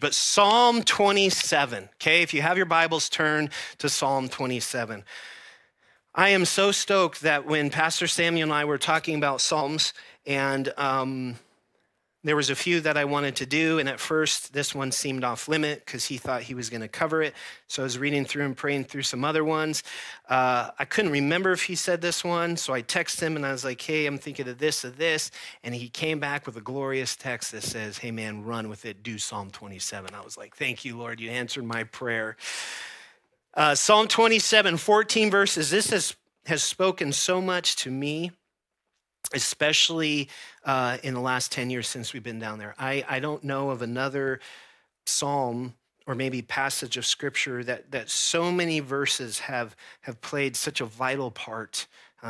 But Psalm 27, okay? If you have your Bibles, turn to Psalm 27. I am so stoked that when Pastor Samuel and I were talking about Psalms, and there was a few that I wanted to do, and at first this one seemed off limit because he thought he was going to cover it. So I was reading through and praying through some other ones. I couldn't remember if he said this one, so I texted him and I was like, hey, I'm thinking of this or this. And he came back with a glorious text that says, hey man, run with it, do Psalm 27. I was like, thank you, Lord, you answered my prayer. Psalm 27, 14 verses. This has spoken so much to me, especially in the last 10 years since we've been down there. I don't know of another psalm or maybe passage of scripture that so many verses have played such a vital part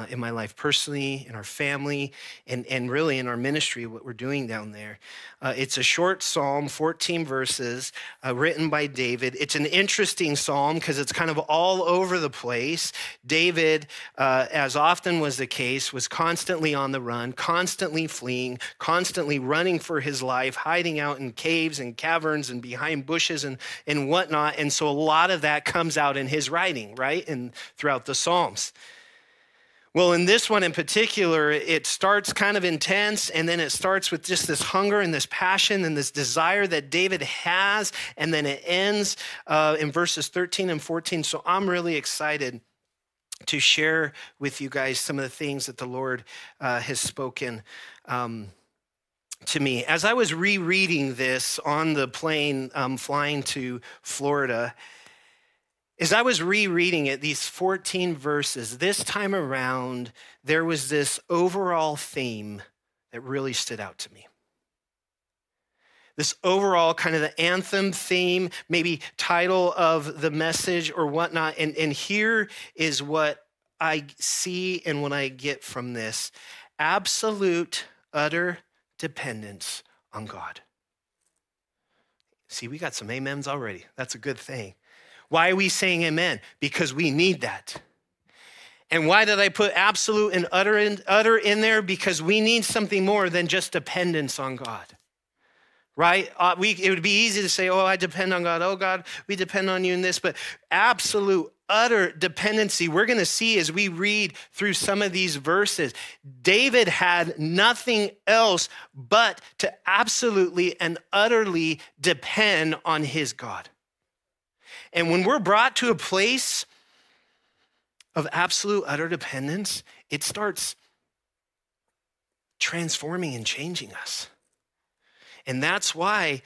in my life personally, in our family, and really in our ministry, what we're doing down there. It's a short psalm, 14 verses, written by David. It's an interesting psalm because it's kind of all over the place. David, as often was the case, was constantly on the run, constantly fleeing, constantly running for his life, hiding out in caves and caverns and behind bushes and whatnot. And so a lot of that comes out in his writing, right? And throughout the Psalms. Well, in this one in particular, it starts kind of intense, and then it starts with just this hunger and this passion and this desire that David has, and then it ends in verses 13 and 14. So I'm really excited to share with you guys some of the things that the Lord has spoken to me. As I was rereading this on the plane flying to Florida, as I was rereading it, these 14 verses, this time around, there was this overall theme that really stood out to me. This overall kind of the anthem theme, maybe title of the message or whatnot. And here is what I see and what I get from this: absolute, utter dependence on God. See, we got some amens already. That's a good thing. Why are we saying amen? Because we need that. And why did I put absolute and utter in there? Because we need something more than just dependence on God, right? It would be easy to say, oh, I depend on God. Oh, God, we depend on you in this. But absolute, utter dependency, we're going to see as we read through some of these verses, David had nothing else but to absolutely and utterly depend on his God. And when we're brought to a place of absolute, utter dependence, it starts transforming and changing us. And that's why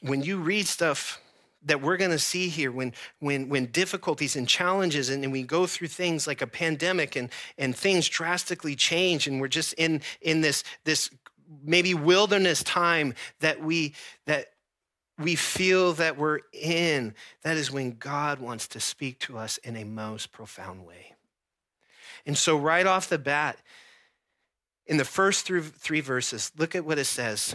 when you read stuff that we're going to see here, when difficulties and challenges and we go through things like a pandemic and things drastically change and we're just in this maybe wilderness time that we feel that we're in, that is when God wants to speak to us in a most profound way. And so right off the bat, in the first three verses, look at what it says.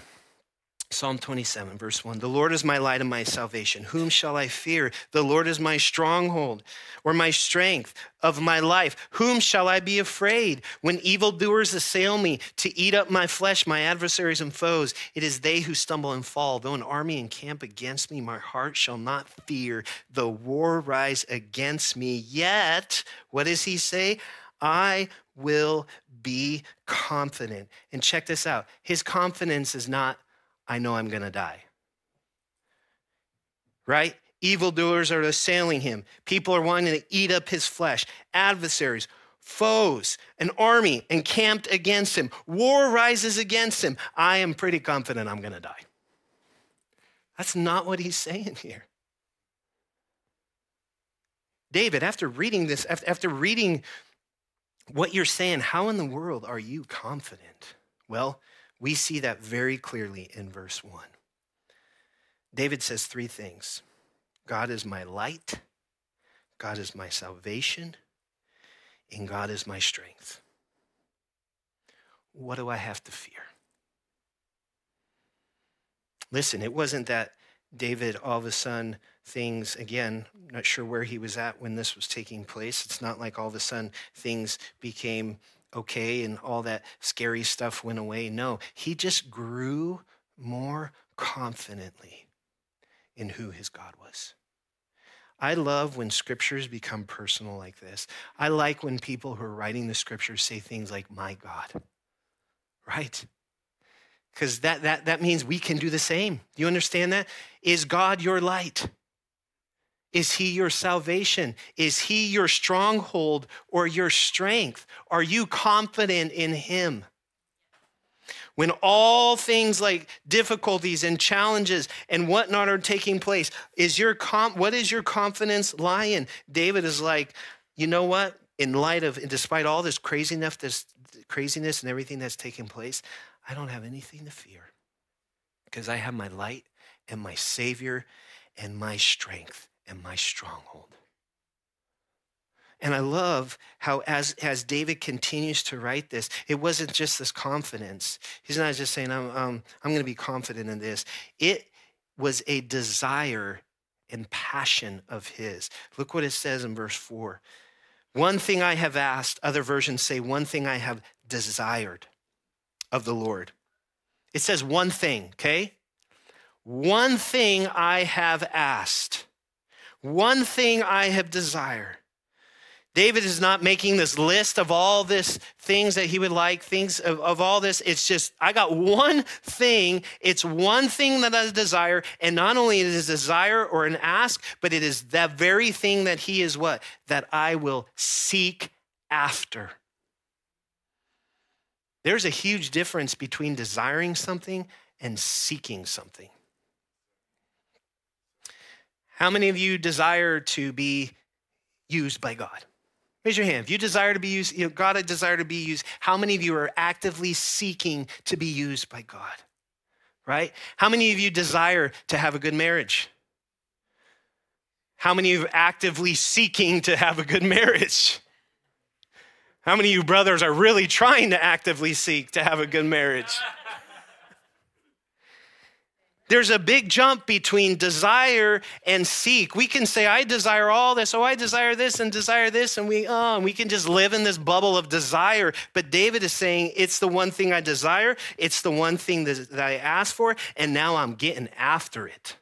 Psalm 27, verse 1, the Lord is my light and my salvation. Whom shall I fear? The Lord is my stronghold or my strength of my life. Whom shall I be afraid? When evildoers assail me to eat up my flesh, my adversaries and foes, it is they who stumble and fall. Though an army encamp against me, my heart shall not fear. Though war rise against me, yet, what does he say? I will be confident. And check this out. His confidence is not, I know I'm going to die, right? Evildoers are assailing him. People are wanting to eat up his flesh. Adversaries, foes, an army encamped against him. War rises against him. I am pretty confident I'm going to die. That's not what he's saying here. David, after reading this, after reading what you're saying, how in the world are you confident? Well, we see that very clearly in verse 1. David says three things. God is my light, God is my salvation, and God is my strength. What do I have to fear? Listen, it wasn't that David, all of a sudden, things, again, not sure where he was at when this was taking place. It's not like all of a sudden things became okay, and all that scary stuff went away. No, he just grew more confidently in who his God was. I love when scriptures become personal like this. I like when people who are writing the scriptures say things like, my God, right? Because that means we can do the same. Do you understand that? Is God your light? Is he your salvation? Is he your stronghold or your strength? Are you confident in him? When all things like difficulties and challenges and whatnot are taking place, what is your confidence lying? David is like, you know what? In light of, and despite all this craziness and everything that's taking place, I don't have anything to fear because I have my light and my Savior and my strength and my stronghold. And I love how as David continues to write this, it wasn't just this confidence. He's not just saying, I'm gonna be confident in this. It was a desire and passion of his. Look what it says in verse 4. One thing I have asked, other versions say, one thing I have desired of the Lord. It says one thing, okay? One thing I have asked. One thing I have desired. David is not making this list of all this things that he would like, things of all this. It's just, I got one thing. It's one thing that I desire. And not only is it a desire or an ask, but it is that very thing that he is what? That I will seek after. There's a huge difference between desiring something and seeking something. How many of you desire to be used by God? Raise your hand. If you desire to be used, God, I desire to be used. How many of you are actively seeking to be used by God, right? How many of you desire to have a good marriage? How many of you are actively seeking to have a good marriage? How many of you brothers are really trying to actively seek to have a good marriage? There's a big jump between desire and seek. We can say, I desire all this. Oh, I desire this. And we can just live in this bubble of desire. But David is saying, it's the one thing I desire. It's the one thing that I asked for. And now I'm getting after it.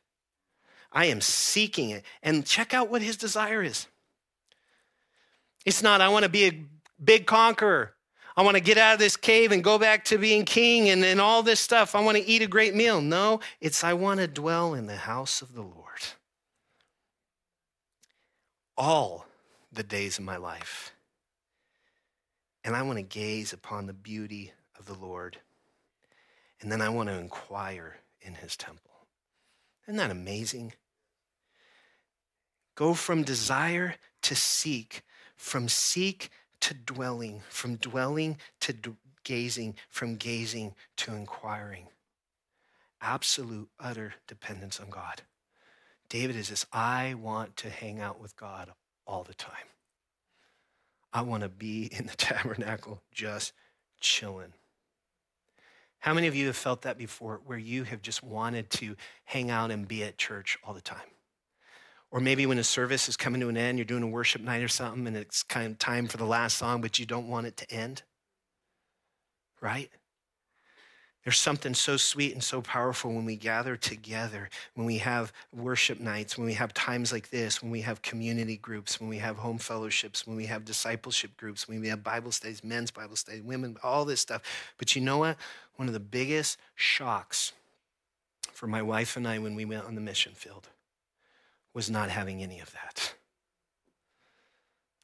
I am seeking it. And check out what his desire is. It's not, I want to be a big conqueror. I want to get out of this cave and go back to being king and all this stuff. I want to eat a great meal. No, it's I want to dwell in the house of the Lord all the days of my life. And I want to gaze upon the beauty of the Lord. And then I want to inquire in his temple. Isn't that amazing? Go from desire to seek, from seek to dwelling, from dwelling to gazing, from gazing to inquiring. Absolute, utter dependence on God. David is this, I want to hang out with God all the time. I want to be in the tabernacle just chilling. How many of you have felt that before, where you have just wanted to hang out and be at church all the time? Or maybe when a service is coming to an end, you're doing a worship night or something, and it's kind of time for the last song, but you don't want it to end, right? There's something so sweet and so powerful when we gather together, when we have worship nights, when we have times like this, when we have community groups, when we have home fellowships, when we have discipleship groups, when we have Bible studies, men's Bible studies, women, all this stuff. But you know what? One of the biggest shocks for my wife and I when we went on the mission field was not having any of that.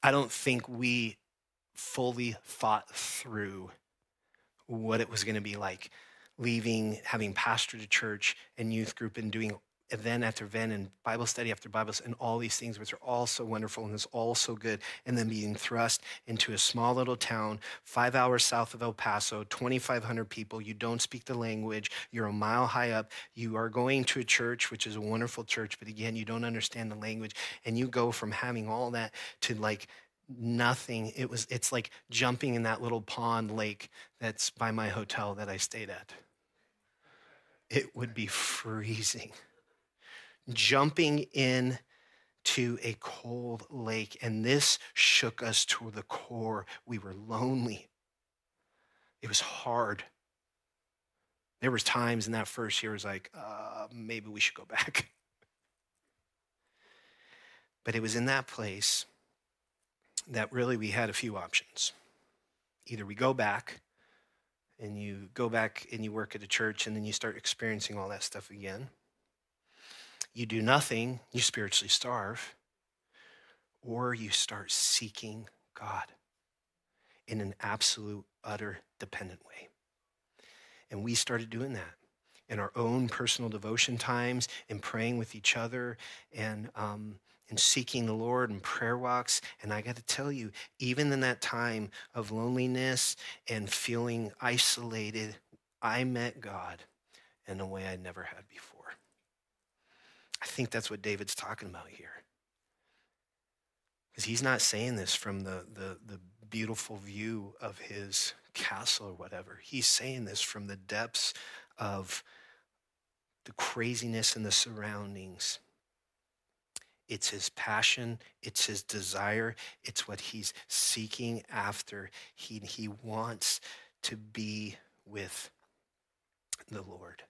I don't think we fully thought through what it was going to be like leaving, having pastored a church and youth group and doing event after event and Bible study after Bible study and all these things, which are all so wonderful and it's all so good, and then being thrust into a small little town 5 hours south of El Paso, 2,500 people. You don't speak the language. You're a mile high up. You are going to a church, which is a wonderful church, but again, you don't understand the language, and you go from having all that to like nothing. It's like jumping in that little pond lake that's by my hotel that I stayed at. It would be freezing. Jumping in to a cold lake, and this shook us to the core. We were lonely. It was hard. There was times in that first year, it was like, maybe we should go back. But it was in that place that really we had a few options. Either we go back, and you go back and you work at a church, and then you start experiencing all that stuff again. You do nothing, you spiritually starve, or you start seeking God in an absolute, utter, dependent way. And we started doing that in our own personal devotion times and praying with each other and seeking the Lord and prayer walks. And I got to tell you, even in that time of loneliness and feeling isolated, I met God in a way I never had before. I think that's what David's talking about here. Because he's not saying this from the beautiful view of his castle or whatever. He's saying this from the depths of the craziness and the surroundings. It's his passion, it's his desire, it's what he's seeking after. He wants to be with the Lord.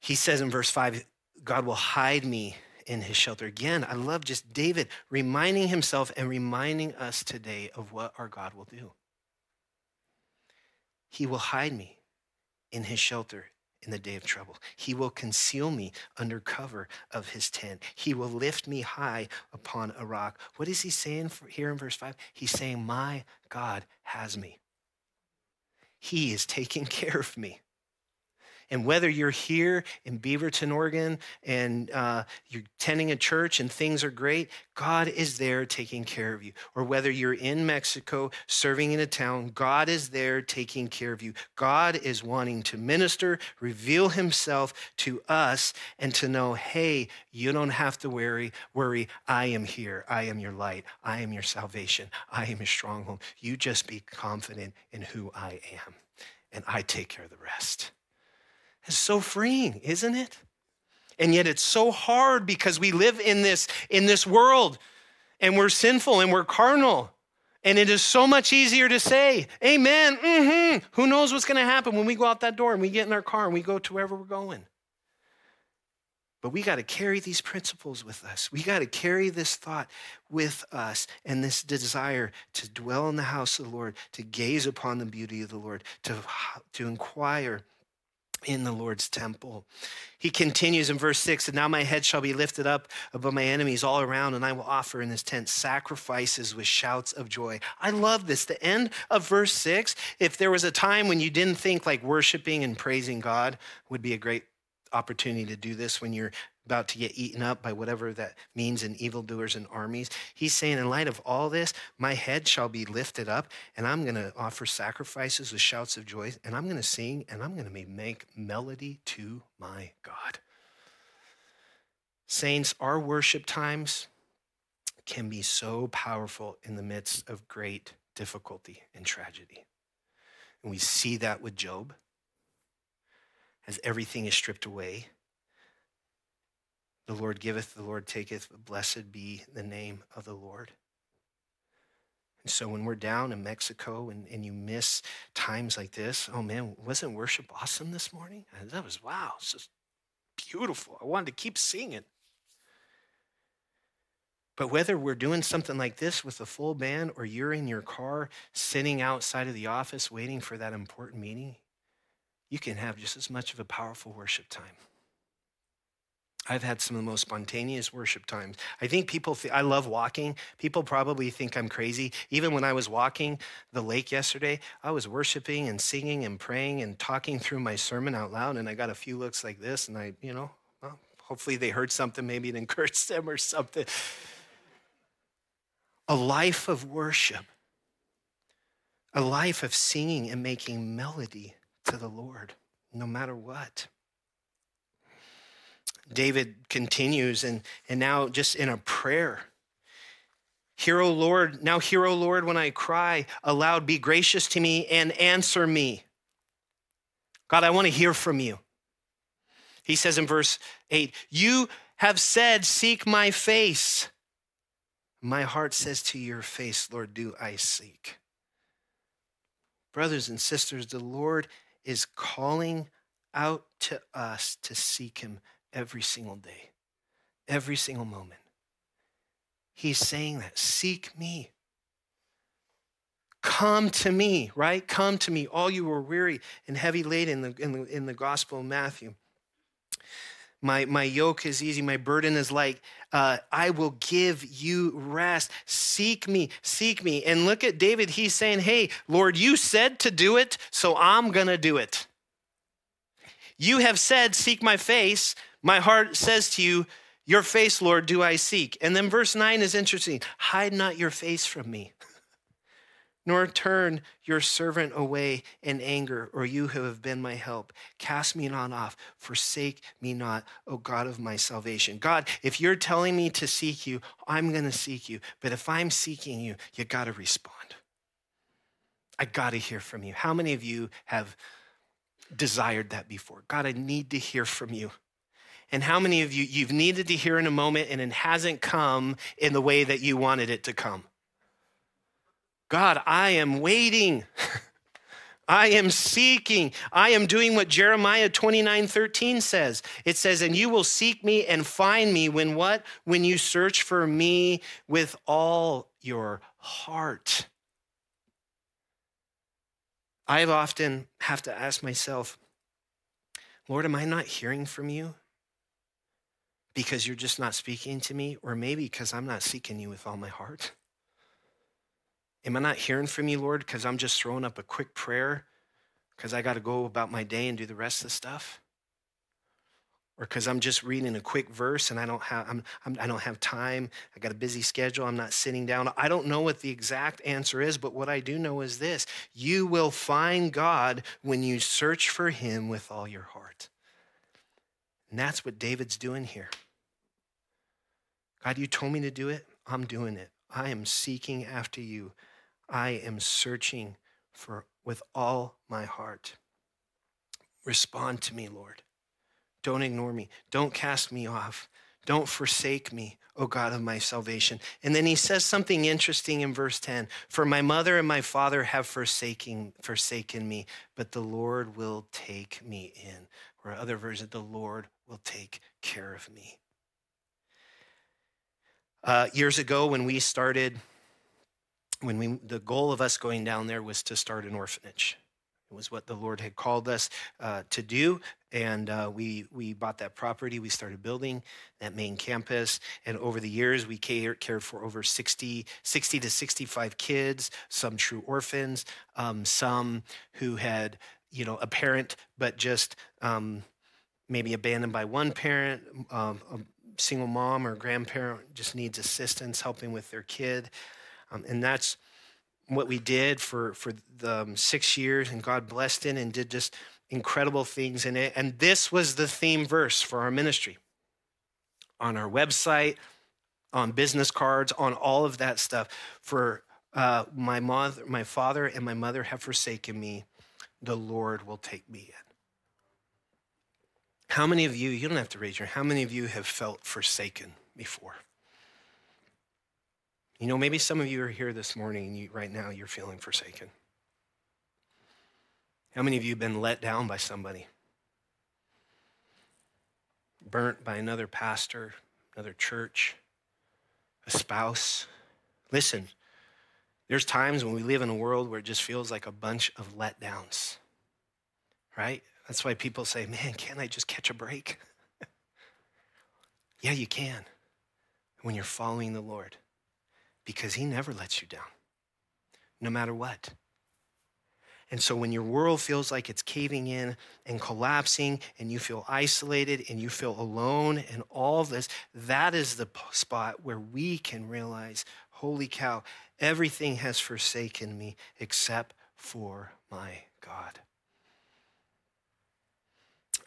He says in verse 5, God will hide me in his shelter. Again, I love just David reminding himself and reminding us today of what our God will do. He will hide me in his shelter in the day of trouble. He will conceal me under cover of his tent. He will lift me high upon a rock. What is he saying here in verse 5? He's saying, my God has me. He is taking care of me. And whether you're here in Beaverton, Oregon, and you're attending a church and things are great, God is there taking care of you. Or whether you're in Mexico serving in a town, God is there taking care of you. God is wanting to minister, reveal himself to us, and to know, hey, you don't have to worry. I am here. I am your light. I am your salvation. I am your stronghold. You just be confident in who I am, and I take care of the rest. It's so freeing, isn't it? And yet it's so hard because we live in this world and we're sinful and we're carnal. And it is so much easier to say, amen, Who knows what's gonna happen when we go out that door and we get in our car and we go to wherever we're going. But we gotta carry these principles with us. We gotta carry this thought with us and this desire to dwell in the house of the Lord, to gaze upon the beauty of the Lord, to inquire in the Lord's temple. He continues in verse 6, and now my head shall be lifted up above my enemies all around, and I will offer in his tent sacrifices with shouts of joy. I love this. The end of verse 6, if there was a time when you didn't think like worshiping and praising God would be a great opportunity to do this when you're about to get eaten up by whatever that means in evildoers and armies. He's saying, in light of all this, my head shall be lifted up, and I'm gonna offer sacrifices with shouts of joy, and I'm gonna sing, and I'm gonna make melody to my God. Saints, our worship times can be so powerful in the midst of great difficulty and tragedy. And we see that with Job, as everything is stripped away. The Lord giveth, the Lord taketh, but blessed be the name of the Lord. And so when we're down in Mexico and you miss times like this, oh man, wasn't worship awesome this morning? That was, wow, it's just beautiful. I wanted to keep singing. But whether we're doing something like this with a full band or you're in your car sitting outside of the office waiting for that important meeting, you can have just as much of a powerful worship time. I've had some of the most spontaneous worship times. I think I love walking. People probably think I'm crazy. Even when I was walking the lake yesterday, I was worshiping and singing and praying and talking through my sermon out loud, and I got a few looks like this, and well, hopefully they heard something, maybe it encouraged them or something. A life of worship, a life of singing and making melody to the Lord, no matter what. David continues, and now just in a prayer. Hear, O Lord, when I cry aloud, be gracious to me and answer me. God, I want to hear from you. He says in verse 8, you have said, seek my face. My heart says to your face, Lord, do I seek. Brothers and sisters, the Lord is calling out to us to seek him every single day, every single moment. He's saying that. Seek me. Come to me, right? Come to me, all you who are weary and heavy laden in the Gospel of Matthew. My yoke is easy. My burden is light. I will give you rest. Seek me, seek me. And look at David. He's saying, hey, Lord, you said to do it, so I'm going to do it. You have said, seek my face. My heart says to you, your face, Lord, do I seek. And then verse 9 is interesting. Hide not your face from me, nor turn your servant away in anger, or you who have been my help. Cast me not off, forsake me not, O God of my salvation. God, if you're telling me to seek you, I'm gonna seek you. But if I'm seeking you, you gotta respond. I gotta hear from you. How many of you have desired that before? God, I need to hear from you. And how many of you, you've needed to hear in a moment and it hasn't come in the way that you wanted it to come? God, I am waiting. I am seeking. I am doing what Jeremiah 29:13 says. It says, and you will seek me and find me when what? When you search for me with all your heart. I often have to ask myself, Lord, am I not hearing from you because you're just not speaking to me? Or maybe because I'm not seeking you with all my heart. Am I not hearing from you, Lord, because I'm just throwing up a quick prayer because I got to go about my day and do the rest of the stuff? Or because I'm just reading a quick verse and I don't have time. I got a busy schedule. I'm not sitting down. I don't know what the exact answer is, but what I do know is this. You will find God when you search for him with all your heart. And that's what David's doing here. God, you told me to do it. I'm doing it. I am seeking after you. I am searching for with all my heart. Respond to me, Lord. Don't ignore me. Don't cast me off. Don't forsake me, O God of my salvation. And then he says something interesting in verse 10. For my mother and my father have forsaken me, but the Lord will take me in. Or other versions, the Lord will take care of me. Years ago when we started, the goal of us going down there was to start an orphanage. It was what the Lord had called us to do. And we bought that property. We started building that main campus. And over the years, we cared for over 60 to 65 kids, some true orphans, some who had, a parent, but just maybe abandoned by one parent, single mom or grandparent just needs assistance helping with their kid. And that's what we did for the 6 years, and God blessed it and did just incredible things in it. And this was the theme verse for our ministry on our website, on business cards, on all of that stuff. For my father and my mother have forsaken me. The Lord will take me in. How many of you, you don't have to raise your hand, how many of you have felt forsaken before? Maybe some of you are here this morning and right now you're feeling forsaken. How many of you have been let down by somebody? Burnt by another pastor, another church, a spouse? Listen, there's times when we live in a world where it just feels like a bunch of letdowns, right? That's why people say, man, can't I just catch a break? Yeah, you can when you're following the Lord, because he never lets you down, no matter what. And so when your world feels like it's caving in and collapsing and you feel isolated and you feel alone and all this, that is the spot where we can realize, holy cow, everything has forsaken me except for my God.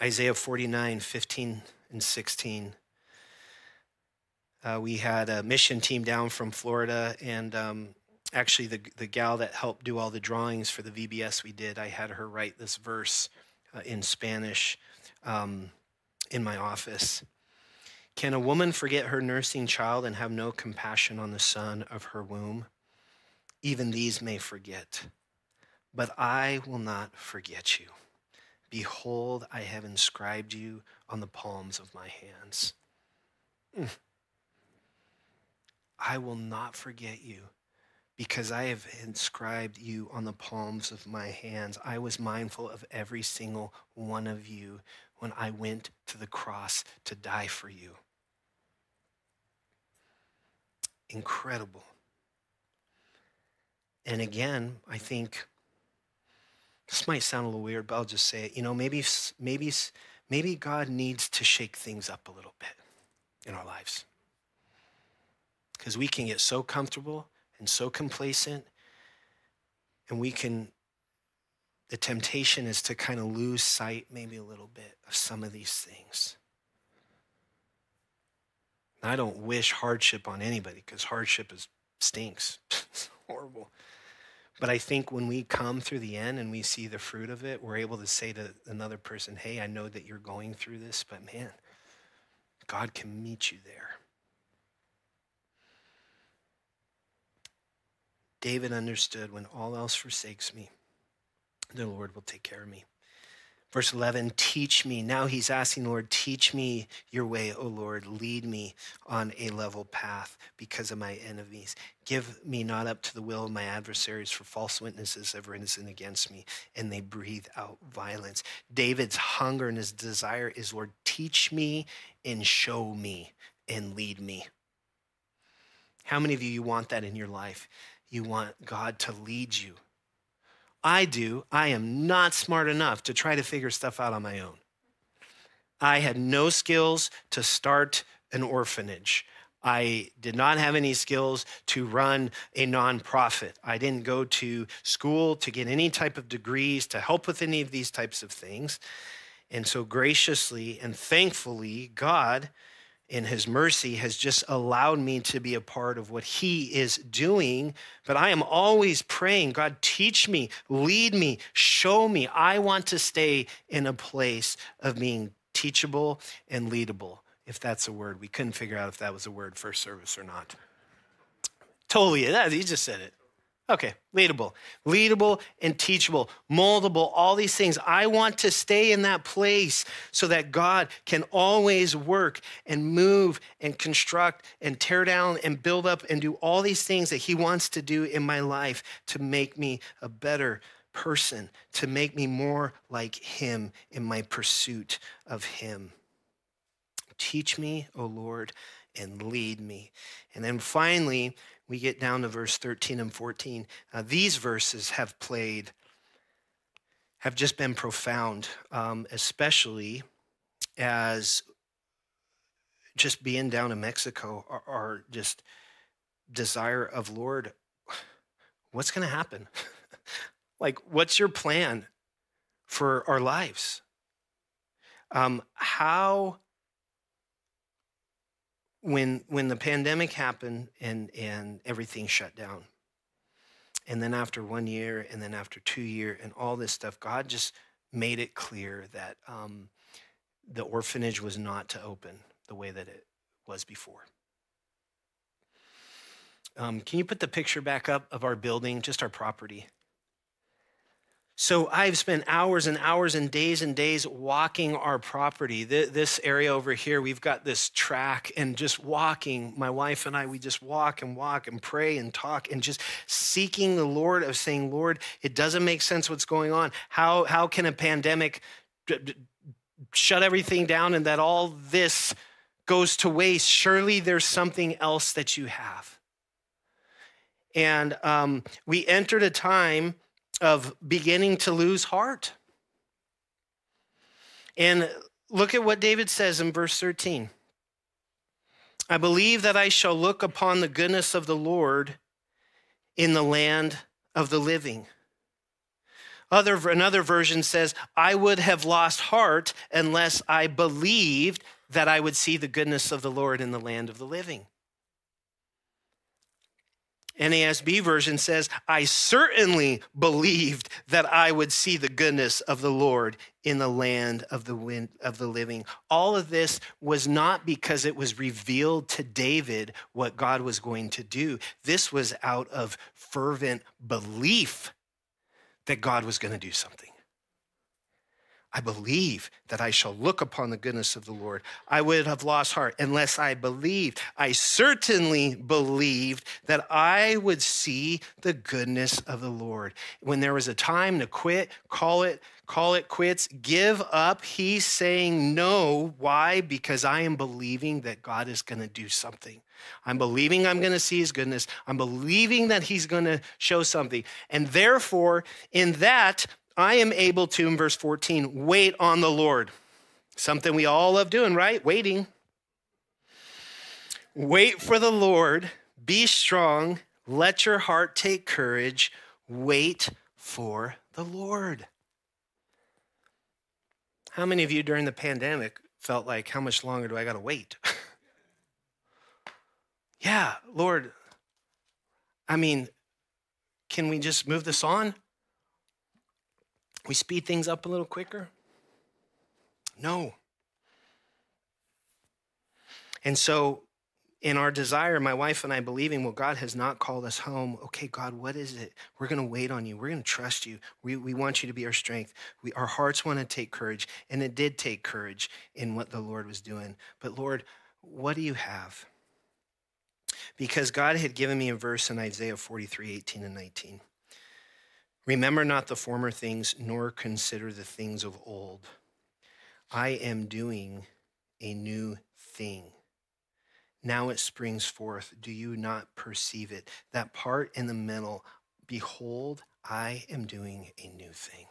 Isaiah 49:15 and 16. We had a mission team down from Florida, and actually the gal that helped do all the drawings for the VBS we did, I had her write this verse in Spanish in my office. Can a woman forget her nursing child and have no compassion on the son of her womb? Even these may forget, but I will not forget you. Behold, I have inscribed you on the palms of my hands. I will not forget you, because I have inscribed you on the palms of my hands. I was mindful of every single one of you when I went to the cross to die for you. Incredible. And again, I think, this might sound a little weird, but I'll just say it. You know, maybe God needs to shake things up a little bit in our lives. Because we can get so comfortable and so complacent, and the temptation is to kind of lose sight maybe a little bit of some of these things. And I don't wish hardship on anybody, because hardship stinks. It's horrible. But I think when we come through the end and we see the fruit of it, we're able to say to another person, hey, I know that you're going through this, but man, God can meet you there. David understood, when all else forsakes me, the Lord will take care of me. Verse 11, teach me. Now he's asking, Lord, teach me your way, O Lord. Lead me on a level path because of my enemies. Give me not up to the will of my adversaries, for false witnesses have risen against me, and they breathe out violence. David's hunger and his desire is, Lord, teach me and show me and lead me. How many of you want that in your life? You want God to lead you. I do. I am not smart enough to try to figure stuff out on my own. I had no skills to start an orphanage. I did not have any skills to run a nonprofit. I didn't go to school to get any type of degrees to help with any of these types of things. And so graciously and thankfully, God, in his mercy, has just allowed me to be a part of what he is doing. But I am always praying, God, teach me, lead me, show me. I want to stay in a place of being teachable and leadable, if that's a word. We couldn't figure out if that was a word for service or not. Totally, he just said it. Okay, leadable. Leadable and teachable, moldable, all these things. I want to stay in that place so that God can always work and move and construct and tear down and build up and do all these things that he wants to do in my life to make me a better person, to make me more like him in my pursuit of him. Teach me, O Lord, and lead me. And then finally, we get down to verse 13 and 14. These verses have just been profound, especially as just being down in Mexico, our just desire of, Lord, what's going to happen? Like, what's your plan for our lives? When the pandemic happened and everything shut down, and then after 1 year, and then after 2 years, and all this stuff, God just made it clear that the orphanage was not to open the way that it was before. Can you put the picture back up of our building, just our property? So I've spent hours and hours and days walking our property. This area over here, we've got this track, and just walking, my wife and I, we just walk and pray and talk and just seeking the Lord, of saying, Lord, it doesn't make sense what's going on. How can a pandemic shut everything down and that all this goes to waste? Surely there's something else that you have. And we entered a time of beginning to lose heart. And look at what David says in verse 13. I believe that I shall look upon the goodness of the Lord in the land of the living. Another version says, I would have lost heart unless I believed that I would see the goodness of the Lord in the land of the living. NASB version says, I certainly believed that I would see the goodness of the Lord in the land of the living. All of this was not because it was revealed to David what God was going to do. This was out of fervent belief that God was going to do something. I believe that I shall look upon the goodness of the Lord. I would have lost heart unless I believed. I certainly believed that I would see the goodness of the Lord. When there was a time to quit, call it quits, give up, he's saying no. Why? Because I am believing that God is going to do something. I'm believing I'm going to see his goodness. I'm believing that he's going to show something. And therefore, in that, I am able to, in verse 14, wait on the Lord. Something we all love doing, right? Waiting. Wait for the Lord. Be strong. Let your heart take courage. Wait for the Lord. How many of you during the pandemic felt like, how much longer do I got to wait? Yeah, Lord, I mean, can we just move this on? We speed things up a little quicker? No. And so in our desire, my wife and I believing, well, God has not called us home. Okay, God, what is it? We're going to wait on you. We're going to trust you. We want you to be our strength. Our hearts want to take courage. And it did take courage in what the Lord was doing. But Lord, what do you have? Because God had given me a verse in Isaiah 43, 18 and 19. Remember not the former things, nor consider the things of old. I am doing a new thing. Now it springs forth. Do you not perceive it? That part in the middle, behold, I am doing a new thing.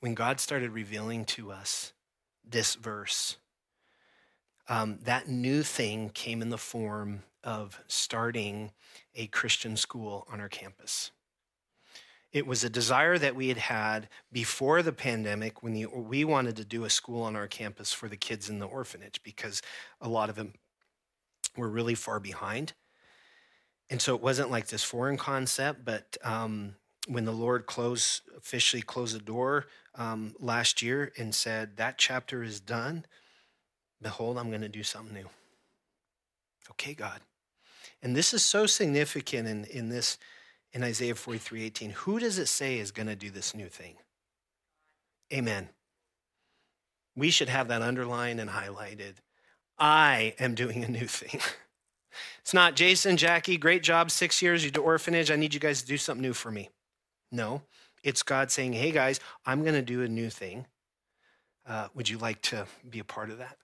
When God started revealing to us this verse, that new thing came in the form of starting a Christian school on our campus. It was a desire that we had had before the pandemic when we wanted to do a school on our campus for the kids in the orphanage because a lot of them were really far behind. And so it wasn't like this foreign concept, but when the Lord officially closed the door last year and said, that chapter is done, behold, I'm going to do something new. Okay, God. And this is so significant in this, in Isaiah 43, 18, who does it say is going to do this new thing? Amen. We should have that underlined and highlighted. I am doing a new thing. It's not Jason, Jackie, great job, 6 years, you do orphanage. I need you guys to do something new for me. No, it's God saying, hey guys, I'm going to do a new thing. Would you like to be a part of that?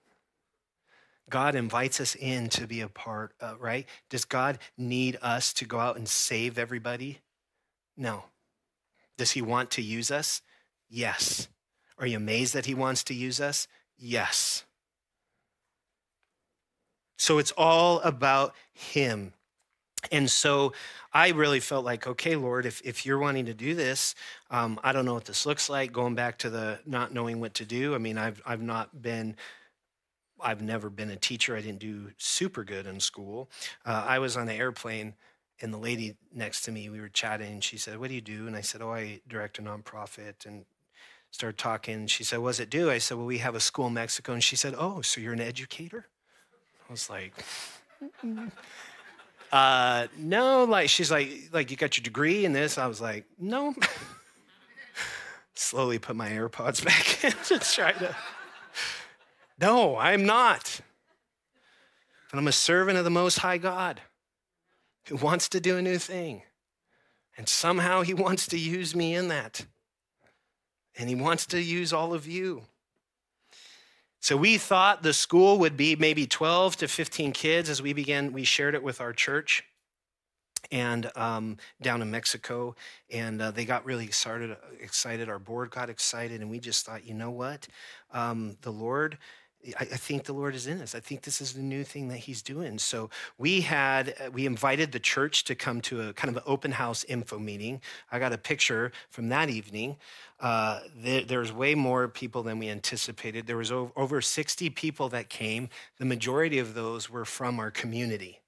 God invites us in to be a part of, right? Does God need us to go out and save everybody? No. Does he want to use us? Yes. Are you amazed that he wants to use us? Yes. So it's all about him. And so I really felt like, okay, Lord, if you're wanting to do this, I don't know what this looks like, going back to the not knowing what to do. I mean, I've never been a teacher. I didn't do super good in school. I was on an airplane and the lady next to me, we were chatting and she said, what do you do? And I said, oh, I direct a nonprofit, and started talking. And she said, what's it do? I said, well, we have a school in Mexico. And she said, oh, so you're an educator? I was like, no, like, she's like you got your degree in this? I was like, no. Slowly put my AirPods back in to try to... No, I'm not. But I'm a servant of the Most High God who wants to do a new thing. And somehow he wants to use me in that. And he wants to use all of you. So we thought the school would be maybe 12 to 15 kids as we began. We shared it with our church and down in Mexico. And they got really excited. Our board got excited. And we just thought, you know what? The Lord... I think the Lord is in us. I think this is the new thing that he's doing. So we invited the church to come to a kind of an open house info meeting. I got a picture from that evening. There's way more people than we anticipated. There was over 60 people that came. The majority of those were from our community.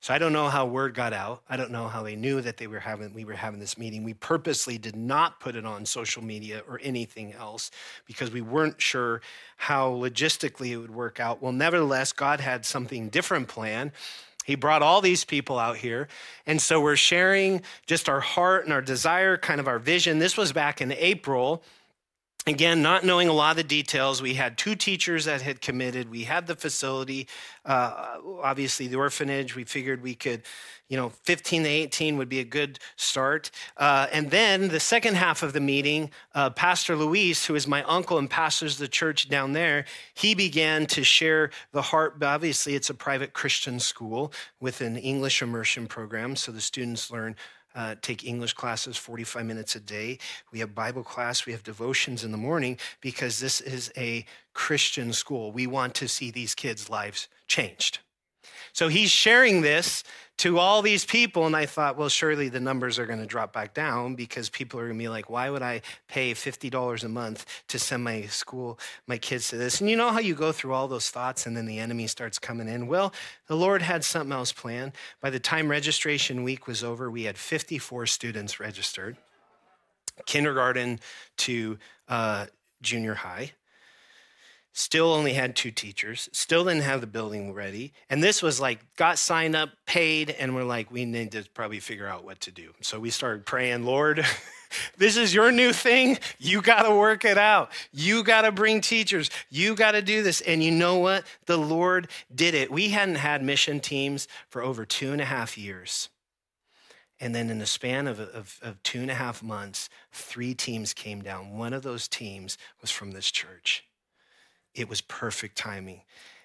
So I don't know how word got out. I don't know how they knew that we were having this meeting. We purposely did not put it on social media or anything else because we weren't sure how logistically it would work out. Well, nevertheless, God had something different planned. He brought all these people out here. And so we're sharing just our heart and our desire, kind of our vision. This was back in April. Again, not knowing a lot of the details, we had two teachers that had committed. We had the facility, obviously the orphanage. We figured we could, 15 to 18 would be a good start. And then the second half of the meeting, Pastor Luis, who is my uncle and pastors the church down there, he began to share the heart. Obviously, it's a private Christian school with an English immersion program, so the students learn take English classes 45 minutes a day. We have Bible class. We have devotions in the morning because this is a Christian school. We want to see these kids' lives changed. So he's sharing this to all these people. And I thought, well, surely the numbers are going to drop back down because people are going to be like, why would I pay $50 a month to send my kids to this? And you know how you go through all those thoughts and then the enemy starts coming in? Well, the Lord had something else planned. By the time registration week was over, we had 54 students registered, kindergarten to junior high. Still only had two teachers, still didn't have the building ready. And this was like, got signed up, paid, and we're like, we need to probably figure out what to do. So we started praying, Lord, this is your new thing. You got to work it out. You got to bring teachers. You got to do this. And you know what? The Lord did it. We hadn't had mission teams for over 2.5 years. And then in the span of 2.5 months, 3 teams came down. One of those teams was from this church. It was perfect timing.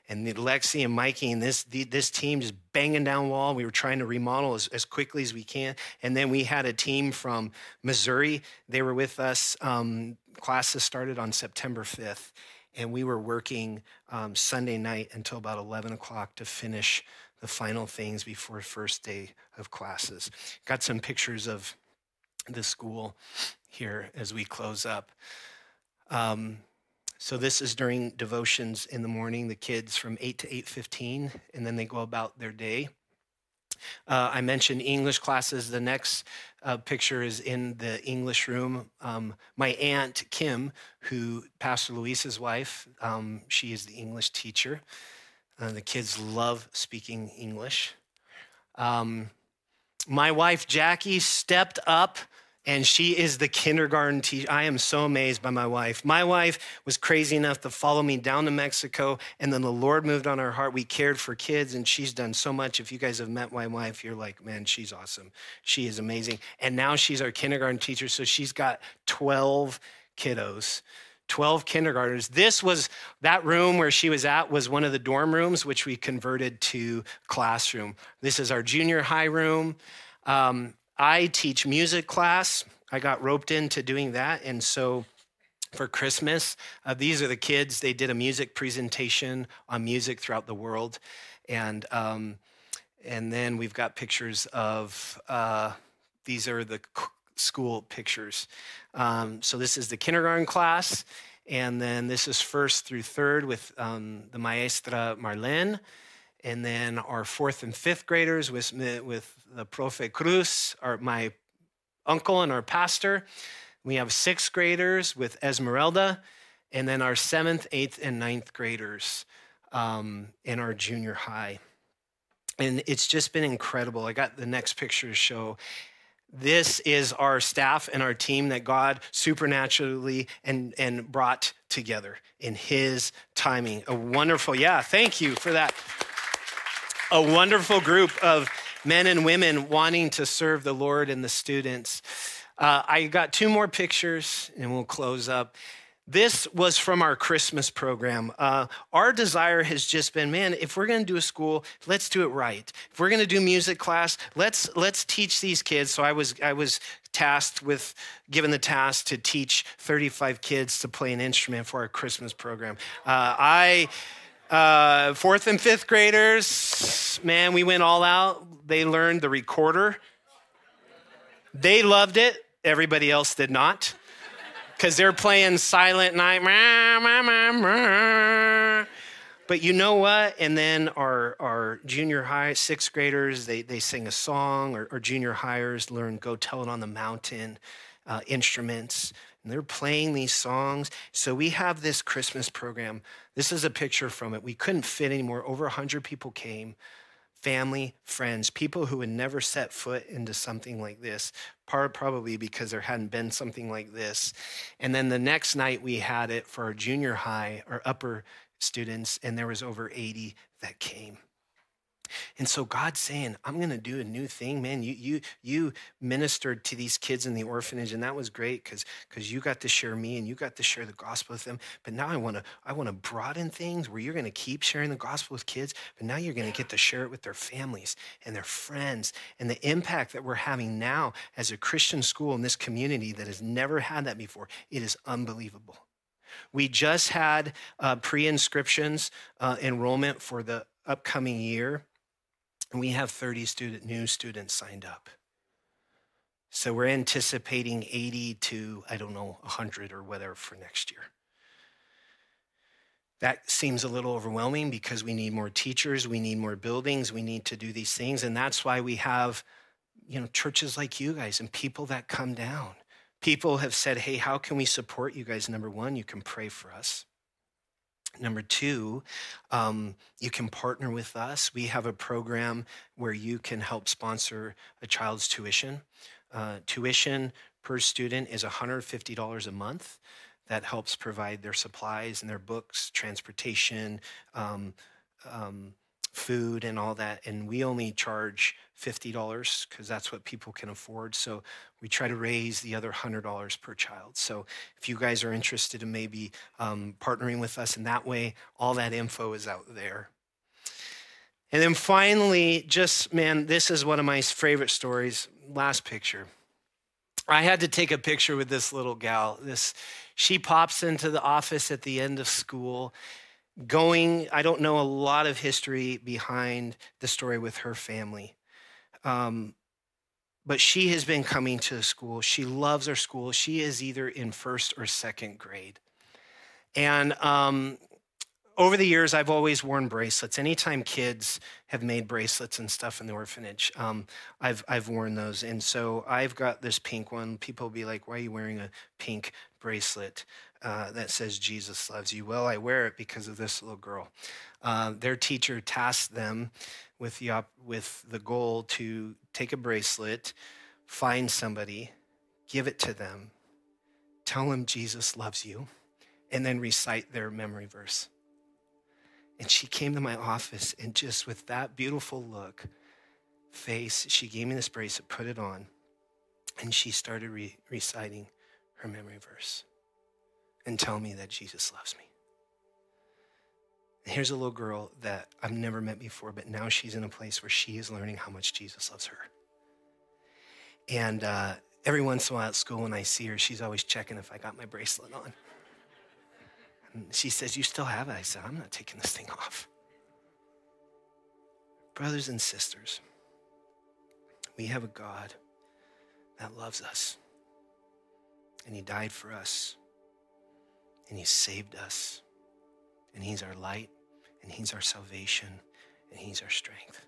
And Lexi and Mikey and this team just banging down wall. We were trying to remodel as quickly as we can. And then we had a team from Missouri. They were with us. Classes started on September 5th. And we were working Sunday night until about 11 o'clock to finish the final things before first day of classes. Got some pictures of the school here as we close up. So this is during devotions in the morning, the kids from 8 to 8:15, and then they go about their day. I mentioned English classes. The next picture is in the English room. My aunt, Kim, who Pastor Luis's wife, she is the English teacher. The kids love speaking English. My wife, Jackie, stepped up. And she is the kindergarten teacher. I am so amazed by my wife. My wife was crazy enough to follow me down to Mexico, and then the Lord moved on her heart. We cared for kids, and she's done so much. If you guys have met my wife, you're like, man, she's awesome. She is amazing. And now she's our kindergarten teacher, so she's got 12 kiddos. 12 kindergartners. That room where she was at was one of the dorm rooms, which we converted to classroom. This is our junior high room. I teach music class. I got roped into doing that. And so for Christmas, these are the kids. They did a music presentation on music throughout the world. And then we've got pictures of, these are the school pictures. So this is the kindergarten class. And then this is 1st through 3rd with the maestra Marlene. And then our 4th and 5th graders with the Profe Cruz, my uncle and our pastor. We have 6th graders with Esmeralda, and then our 7th, 8th, and 9th graders in our junior high. And it's just been incredible. I got the next picture to show. This is our staff and our team that God supernaturally and brought together in his timing. A wonderful, yeah, thank you for that. A wonderful group of men and women wanting to serve the Lord and the students. I got 2 more pictures and we'll close up. This was from our Christmas program. Our desire has just been, man, if we're gonna do a school, let's do it right. If we're gonna do music class, let's teach these kids. So I was tasked with, given the task to teach 35 kids to play an instrument for our Christmas program. 4th and 5th graders, man, we went all out. They learned the recorder. They loved it. Everybody else did not because they're playing Silent Night. But you know what? And then our junior high, 6th graders, they sing a song. Or junior hires learn Go Tell It on the Mountain instruments. And they're playing these songs. So we have this Christmas program. This is a picture from it. We couldn't fit anymore. Over 100 people came. family, friends, people who would never set foot into something like this, probably because there hadn't been something like this. And then the next night we had it for our junior high or upper students, and there was over 80 that came. And so God's saying, I'm going to do a new thing, man. You ministered to these kids in the orphanage, and that was great because you got to share me and you got to share the gospel with them. But now I want to broaden things where you're going to keep sharing the gospel with kids, but now you're going to get to share it with their families and their friends. And the impact that we're having now as a Christian school in this community that has never had that before, it is unbelievable. We just had pre-inscriptions enrollment for the upcoming year. And we have 30 new students signed up. So we're anticipating 80 to, I don't know, 100 or whatever for next year. That seems a little overwhelming because we need more teachers, we need more buildings, we need to do these things. And that's why we have, you know, churches like you guys and people that come down. People have said, hey, how can we support you guys? Number one, you can pray for us. Number two, you can partner with us. We have a program where you can help sponsor a child's tuition. Tuition per student is $150 a month. That helps provide their supplies and their books, transportation, food and all that. And we only charge $50 because that's what people can afford. So we try to raise the other $100 per child. So if you guys are interested in maybe partnering with us in that way, all that info is out there. And then finally, just, man, this is one of my favorite stories. Last picture. I had to take a picture with this little gal. She pops into the office at the end of school. I don't know a lot of history behind the story with her family. But she has been coming to the school. She loves our school. She is either in first or second grade. And over the years, I've always worn bracelets. Anytime kids have made bracelets and stuff in the orphanage, I've worn those. And so I've got this pink one. People will be like, why are you wearing a pink bracelet that says Jesus loves you? Well, I wear it because of this little girl. Their teacher tasked them with the goal to take a bracelet, find somebody, give it to them, tell them Jesus loves you, and then recite their memory verse. And she came to my office, and just with that beautiful look, face, she gave me this bracelet, put it on, and she started reciting her memory verse and tell me that Jesus loves me. And here's a little girl that I've never met before, but now she's in a place where she is learning how much Jesus loves her. And every once in a while at school when I see her, she's always checking if I got my bracelet on. And she says, you still have it? I said, I'm not taking this thing off. Brothers and sisters, we have a God that loves us. And he died for us. And he saved us. And he's our light. And he's our salvation. And he's our strength.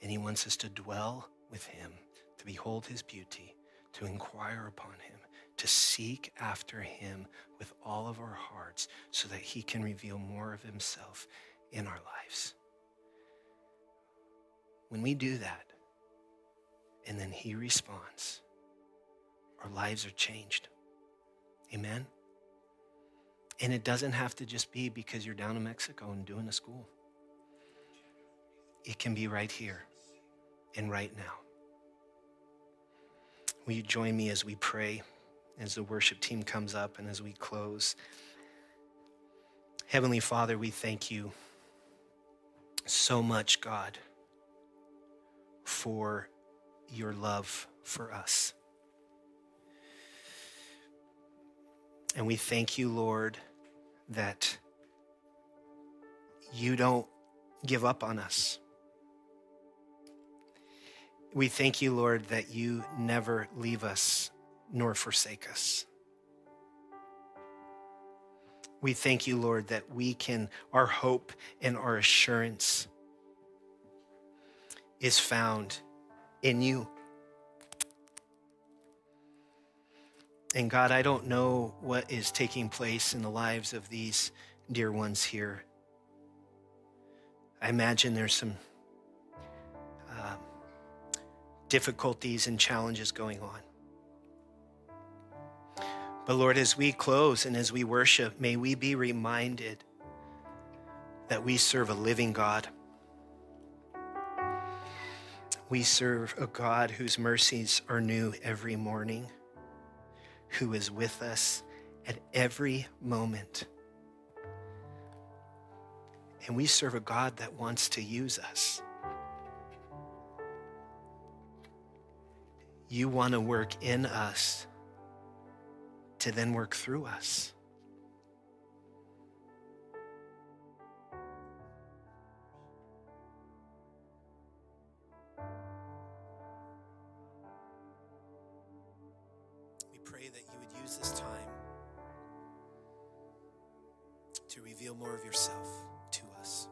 And he wants us to dwell with him, to behold his beauty, to inquire upon him, to seek after him with all of our hearts so that he can reveal more of himself in our lives. When we do that, and then he responds, our lives are changed. Amen? And it doesn't have to just be because you're down in Mexico and doing a school. It can be right here and right now. Will you join me as we pray, as the worship team comes up and as we close? Heavenly Father, we thank you so much, God, for your love for us. And we thank you, Lord, that you don't give up on us. We thank you, Lord, that you never leave us nor forsake us. We thank you, Lord, that our hope and our assurance is found in you. And God, I don't know what is taking place in the lives of these dear ones here. I imagine there's some difficulties and challenges going on. But Lord, as we close and as we worship, may we be reminded that we serve a living God. We serve a God whose mercies are new every morning, who is with us at every moment. And we serve a God that wants to use us. You want to work in us to then work through us. We pray that you would use this time to reveal more of yourself to us.